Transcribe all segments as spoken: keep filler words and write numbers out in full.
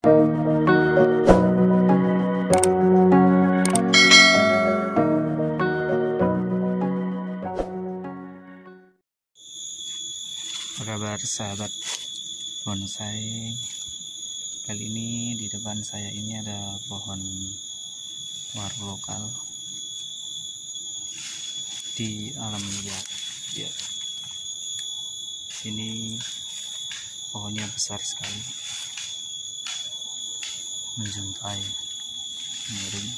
Kabar sahabat bonsai, kali ini di depan saya ini ada pohon war lokal di alam liar ya. Ini pohonnya besar sekali, menjuntai, miring,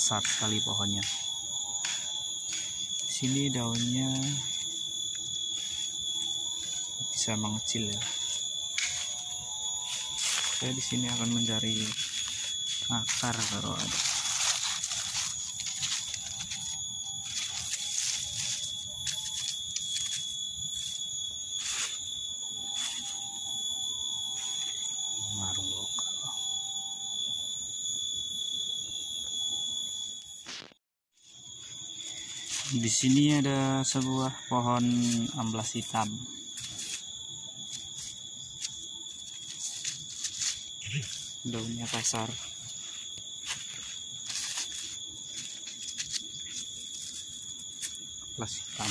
besar sekali pohonnya. Sini daunnya bisa mengecil ya. Saya di sini akan mencari akar kalau ada. Warung lokal. Di sini ada sebuah pohon amblas hitam. Daunnya kasar, amblas hitam.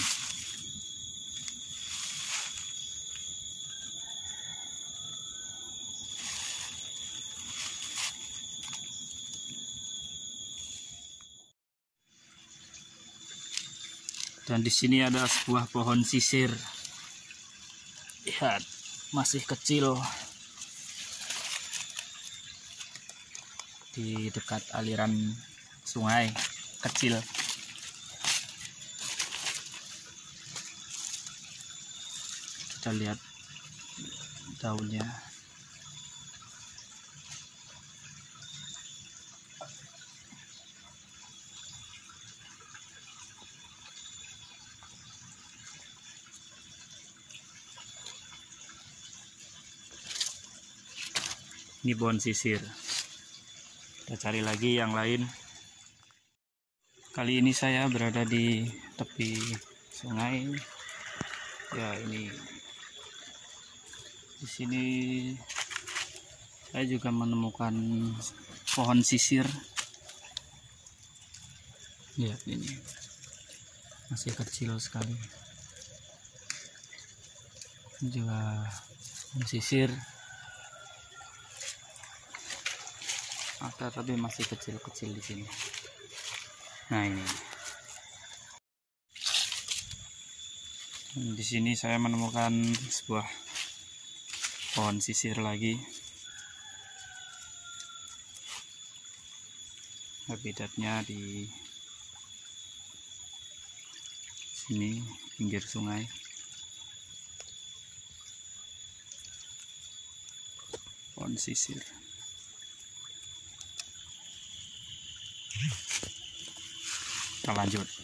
Dan di sini ada sebuah pohon sisir. Lihat, masih kecil. Di dekat aliran sungai kecil. Kita lihat daunnya. Ini pohon sisir. Kita cari lagi yang lain. Kali ini saya berada di tepi sungai. Ya, ini di sini saya juga menemukan pohon sisir. Lihat ini, masih kecil sekali. Ini juga pohon sisir. Ada tapi masih kecil-kecil di sini. Nah ini. Di sini saya menemukan sebuah pohon sisir lagi. Habitatnya di sini pinggir sungai. Pohon sisir. Kita lanjut.